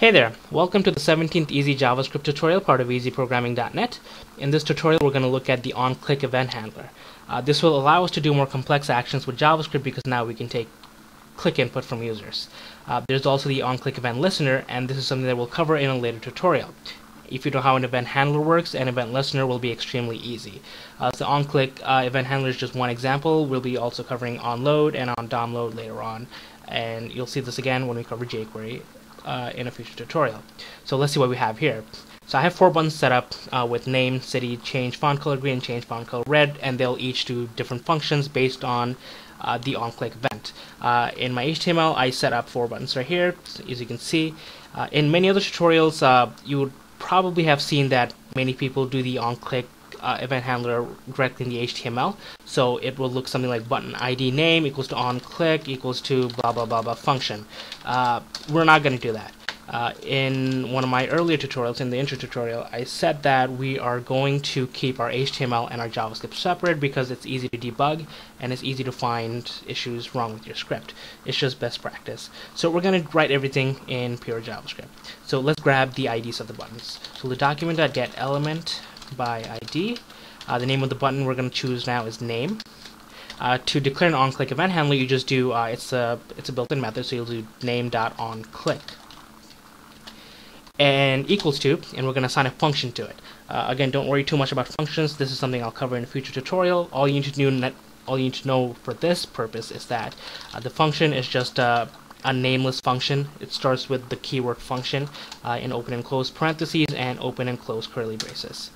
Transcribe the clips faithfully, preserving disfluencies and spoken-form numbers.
Hey there, welcome to the seventeenth Easy JavaScript tutorial, part of Easy Programming dot net. In this tutorial we're going to look at the OnClick event handler. Uh, this will allow us to do more complex actions with JavaScript because now we can take click input from users. Uh, there's also the OnClick event listener, and this is something that we'll cover in a later tutorial. If you know how an event handler works, an event listener will be extremely easy. Uh, so OnClick uh, event handler is just one example. We'll be also covering OnLoad and OnDownload later on, and you'll see this again when we cover jQuery. Uh, in a future tutorial. So let's see what we have here. So I have four buttons set up uh, with name, city, change font color green, change font color red, and they'll each do different functions based on uh, the OnClick event. Uh, in my H T M L, I set up four buttons right here, as you can see. Uh, in many other tutorials, uh, you would probably have seen that many people do the OnClick Uh, event handler directly in the H T M L, so it will look something like button I D name equals to onClick equals to blah blah blah blah function. Uh, we're not going to do that. Uh, in one of my earlier tutorials, in the intro tutorial, I said that we are going to keep our H T M L and our JavaScript separate because it's easy to debug and it's easy to find issues wrong with your script. It's just best practice. So we're going to write everything in pure JavaScript. So let's grab the I Ds of the buttons. So the document.get element by I D. Uh, the name of the button we're going to choose now is name. Uh, to declare an OnClick event handler, you just do uh, it's a it's a built-in method, so you'll do name.onClick and equals to, and we're going to assign a function to it. Uh, again, don't worry too much about functions. This is something I'll cover in a future tutorial. All you need to do, net, all you need to know for this purpose is that uh, the function is just uh, a nameless function. It starts with the keyword function uh, in open and close parentheses and open and close curly braces.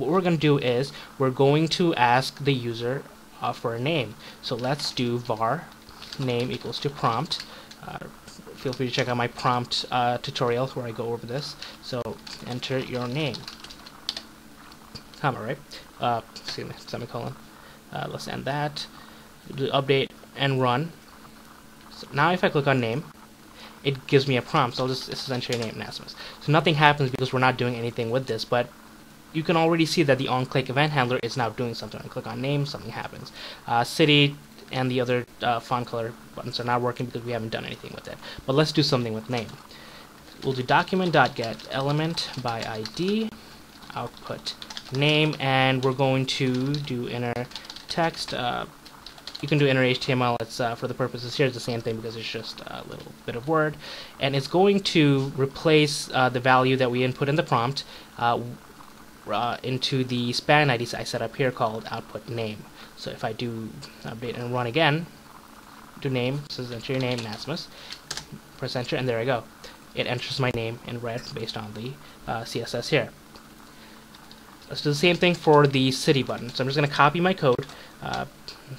What we're going to do is we're going to ask the user uh, for a name. So let's do var name equals to prompt. Uh, feel free to check out my prompt uh, tutorial where I go over this. So enter your name, comma, right? Uh, excuse me, semicolon. Uh, let's end that. Do update and run. So now if I click on name, it gives me a prompt. So I'll just this is enter your name, Nasmus. So nothing happens because we're not doing anything with this, but you can already see that the OnClick event handler is now doing something. I click on name, something happens. Uh, city and the other uh, font color buttons are not working because we haven't done anything with it. But let's do something with name. We'll do document.get element by I D, output name, and we're going to do inner text. Uh, you can do inner H T M L. It's uh, for the purposes here, it's the same thing because it's just a little bit of word, and it's going to replace uh, the value that we input in the prompt. Uh, Uh, into the span I D I set up here called output name. So if I do update and run again, do name, so enter your name, Nasmus, press enter, and there I go. It enters my name in red based on the uh, C S S here. Let's do the same thing for the city button. So I'm just going to copy my code uh,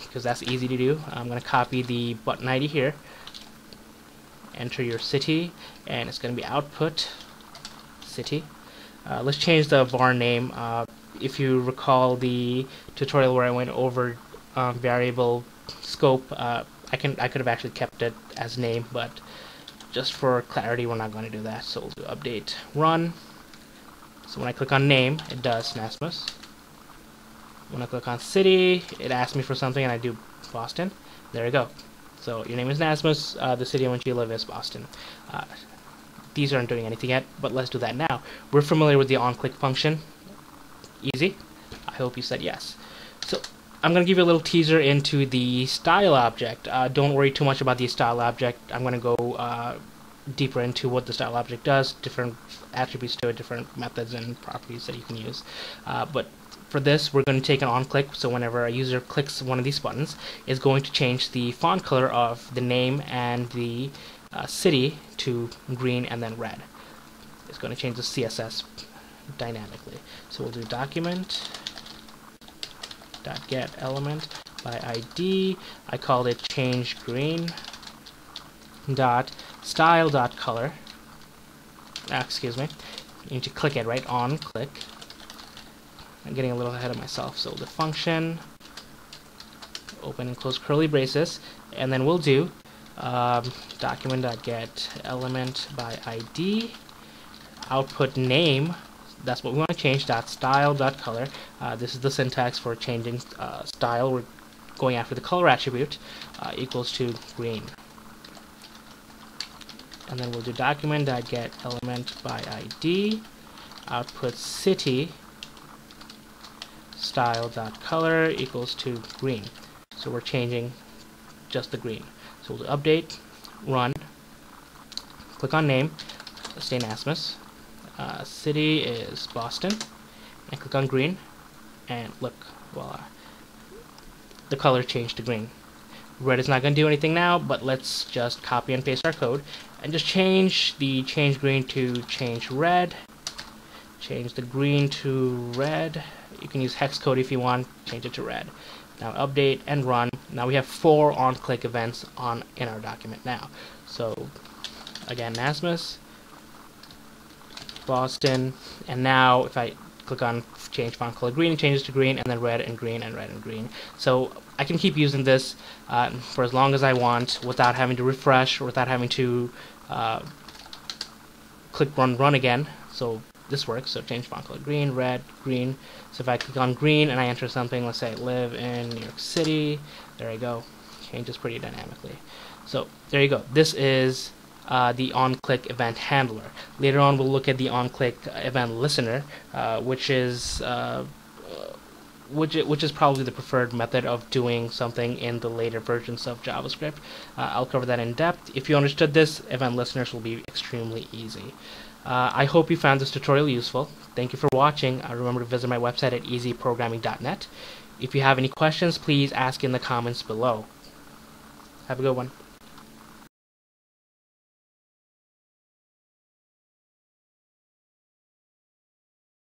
because that's easy to do. I'm going to copy the button I D here, enter your city, and it's going to be output city. Uh, let's change the var name. Uh, if you recall the tutorial where I went over um, variable scope, uh, I can I could have actually kept it as name, but just for clarity, we're not going to do that. So we'll do update run. So when I click on name, it does Nasmus. When I click on city, it asks me for something, and I do Boston. There you go. So your name is Nasmus. Uh, the city in which you live is Boston. Uh, These aren't doing anything yet, but let's do that now. We're familiar with the OnClick function. Easy? I hope you said yes. So I'm going to give you a little teaser into the style object. Uh, don't worry too much about the style object. I'm going to go uh, deeper into what the style object does, different attributes to it, different methods and properties that you can use. Uh, but for this, we're going to take an OnClick, so whenever a user clicks one of these buttons, it's going to change the font color of the name and the Uh, city to green and then red. It's going to change the C S S dynamically. So we'll do document dot get element by I D. I called it change green dot style dot color. Ah, excuse me. You need to click it right on click. I'm getting a little ahead of myself. So the function open and close curly braces, and then we'll do Um, document.get element by I D, output name, that's what we want to change, dot style dot color. Uh, this is the syntax for changing uh, style. We're going after the color attribute, uh, equals to green. and then we'll do document dot get element by I D, output city style dot color equals to green. So we're changing just the green. So we'll do update, run, click on name, stay in Asmus, uh, city is Boston, and click on green, and look, voila, the color changed to green. Red is not going to do anything now, but let's just copy and paste our code and just change the change green to change red, change the green to red. You can use hex code if you want, change it to red. Now update and run. Now we have four on-click events on in our document now. So again, Nasmus, Boston, and now if I click on change font color green, it changes to green, and then red and green and red and green. So I can keep using this uh, for as long as I want without having to refresh or without having to uh, click run run again. So this works. So change font color green, red, green. So if I click on green and I enter something, let's say I live in New York City, there I go. Changes pretty dynamically. So there you go. This is Uh, the on-click event handler. Later on we'll look at the on-click event listener, uh, which is uh, which which is probably the preferred method of doing something in the later versions of JavaScript. Uh, I'll cover that in depth. If you understood this, event listeners will be extremely easy. Uh, I hope you found this tutorial useful. Thank you for watching. Uh, remember to visit my website at easy programming dot net. If you have any questions, please ask in the comments below. Have a good one.